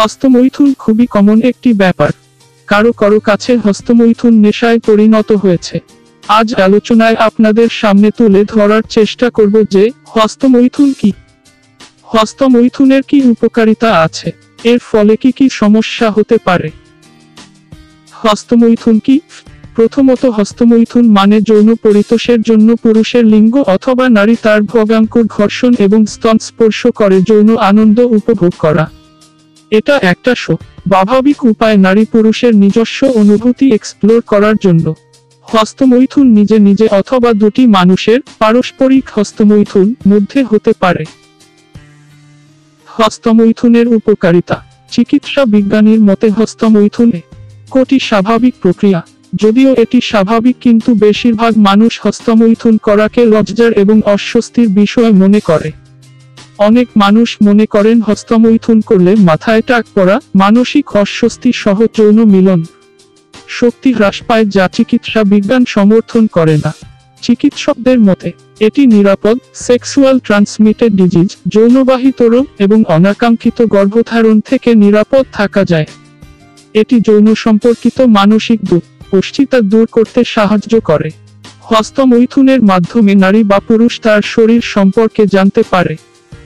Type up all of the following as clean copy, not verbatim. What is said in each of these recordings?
হস্তমৈথুন খুবই কমন একটি ব্যাপার। কারো কারো কাছে হস্তমৈথুন নেশায় পরিণত হয়েছে। আজ আলোচনায় আপনাদের সামনে তুলে ধরার চেষ্টা করব যে হস্তমৈথুন কি, হস্তমৈথুনের কি উপকারিতা আছে, এর ফলে কি কি সমস্যা হতে পারে। হস্তমৈথুন কি? প্রথমত, হস্তমৈথুন মানে যৌন পরিতোষের জন্য পুরুষের লিঙ্গ অথবা নারী তার ভোগাঙ্কুর ঘর্ষণ এবং স্তন স্পর্শ করে যৌন আনন্দ উপভোগ করা। এটা একটা স্বাভাবিক উপায় নারী পুরুষের নিজস্ব অনুভূতি এক্সপ্লোর করার জন্য। হস্তমৈথুন নিজে নিজে অথবা দুটি মানুষের পারস্পরিক হস্তমৈথুন মধ্যে হতে পারে। হস্তমৈথুনের উপকারিতা। চিকিৎসা বিজ্ঞানীর মতে হস্তমৈথুনে কোটি স্বাভাবিক প্রক্রিয়া। যদিও এটি স্বাভাবিক, কিন্তু বেশিরভাগ মানুষ হস্তমৈথুন করাকে লজ্জার এবং অস্বস্তির বিষয় মনে করে। অনেক মানুষ মনে করেন হস্তমৈথুন করলে মাথায় টাক পড়া, মানসিক অস্বস্তি সহ যৌন মিলন শক্তি হ্রাস পায়, যা চিকিৎসা বিজ্ঞান সমর্থন করে না। চিকিৎসকদের মতে এটি নিরাপদ, সেক্সুয়াল ট্রান্সমিটেড ডিজিজ, যৌনবাহিত রোগ এবং অনাকাঙ্ক্ষিত গর্ভধারণ থেকে নিরাপদ থাকা যায়। এটি যৌন সম্পর্কিত মানসিক অস্বস্তিতা দূর করতে সাহায্য করে। হস্তমৈথুনের মাধ্যমে নারী বা পুরুষ তার শরীর সম্পর্কে জানতে পারে।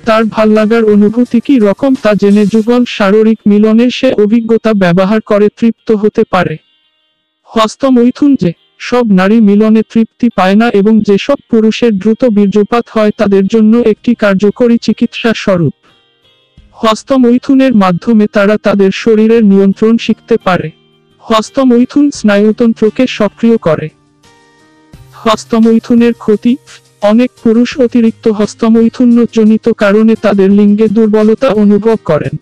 তার ভাল লাগার অনুভূতি কি রকম তা জেনে যুগল শারীরিক মিলনের সে অভিজ্ঞতা ব্যবহার করে তৃপ্ত হতে পারে। হস্তমৈথুন যে সব নারী মিলনে তৃপ্তি পায় না এবং যেসব পুরুষের দ্রুত বীর্যপাত হয় তাদের জন্য একটি কার্যকরী চিকিৎসা স্বরূপ। হস্তমৈথুনের মাধ্যমে তারা তাদের শরীরের নিয়ন্ত্রণ শিখতে পারে। হস্তমৈথুন স্নায়ুতন্ত্রকে সক্রিয় করে। হস্তমৈথুনের ক্ষতি। অনেক পুরুষ অতিরিক্ত হস্তমৈথুনজনিত কারণে তাদের লিঙ্গে দুর্বলতা অনুভব করেন।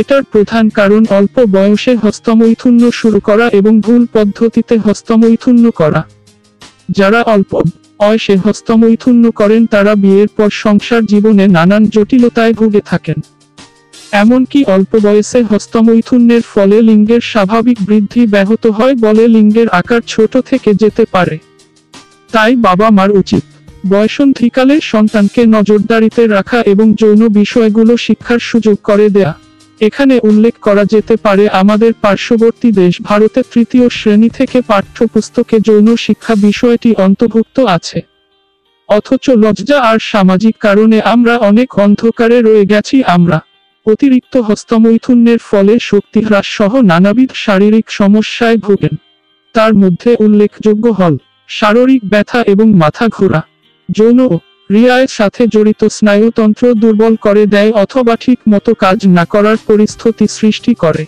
এটার প্রধান কারণ অল্প বয়সে হস্তমৈথুন শুরু করা এবং ভুল পদ্ধতিতে হস্তমৈথুন করা। যারা অল্প বয়সে হস্তমৈথুন করেন তারা বিয়ের পর সংসার জীবনে নানান জটিলতায় ভুগে থাকেন। এমনকি অল্প বয়সে হস্তমৈথুনের ফলে লিঙ্গের স্বাভাবিক বৃদ্ধি ব্যাহত হয় বলে লিঙ্গের আকার ছোট থেকে যেতে পারে। তাই বাবা মার উচিত বয়সন্ধিকালে সন্তানকে নজরদারিতে রাখা এবং যৌন বিষয়গুলো শিক্ষার সুযোগ করে দেয়া। এখানে উল্লেখ করা যেতে পারে আমাদের পার্শ্ববর্তী দেশ ভারতে তৃতীয় শ্রেণী থেকে পাঠ্যপুস্তকে যৌন শিক্ষা বিষয়টি অন্তর্ভুক্ত আছে, অথচ লজ্জা আর সামাজিক কারণে আমরা অনেক অন্ধকারে রয়ে গেছি। আমরা অতিরিক্ত হস্তমৈথুনের ফলে শক্তি হ্রাস সহ নানাবিধ শারীরিক সমস্যায় ভোগেন। তার মধ্যে উল্লেখযোগ্য হল শারীরিক ব্যথা এবং মাথা ঘোরা। যৌন ক্রিয়ার সাথে জড়িত স্নায়ুতন্ত্র দুর্বল করে দেয় অথবা ঠিক মতো কাজ না করার পরিস্থিতি সৃষ্টি করে।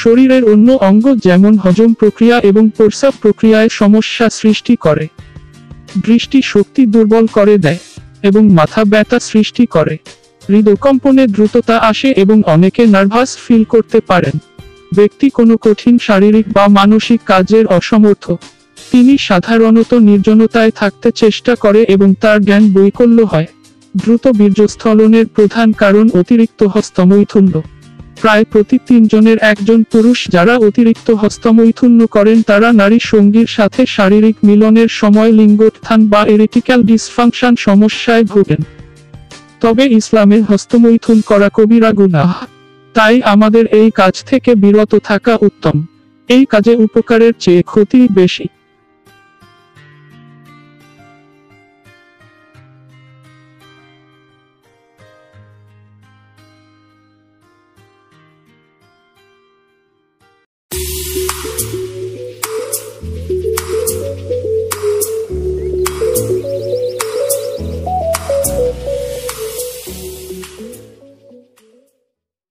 শরীরের অন্য অঙ্গ যেমন হজম প্রক্রিয়া এবং প্রস্রাব প্রক্রিয়ায় সমস্যা সৃষ্টি করে। দৃষ্টি শক্তি দুর্বল করে দেয় এবং মাথা ব্যথা সৃষ্টি করে। হৃদকম্পনে দ্রুততা আসে এবং অনেকে নার্ভাস ফিল করতে পারেন। ব্যক্তি কোনো কঠিন শারীরিক বা মানসিক কাজের অসমর্থ, তিনি সাধারণত নির্জনতায় থাকতে চেষ্টা করে এবং তার জ্ঞান বৈকল্য হয়। দ্রুত বীর্যস্খলনের প্রধান কারণ অতিরিক্ত হস্তমৈথুন। প্রায় প্রতি 3 জনের 1 জন পুরুষ। যারা অতিরিক্ত হস্তমৈথুন করেন তারা নারী সঙ্গীর সাথে শারীরিক মিলনের সময় লিঙ্গোত্থান বা ইরেটিক্যাল ডিসফাংশন সমস্যায় ভোগেন। তবে ইসলামে হস্তমৈথুন করা কবিরা গুনাহ, তাই আমাদের এই কাজ থেকে বিরত থাকা উত্তম। এই কাজে উপকারের চেয়ে ক্ষতি বেশি।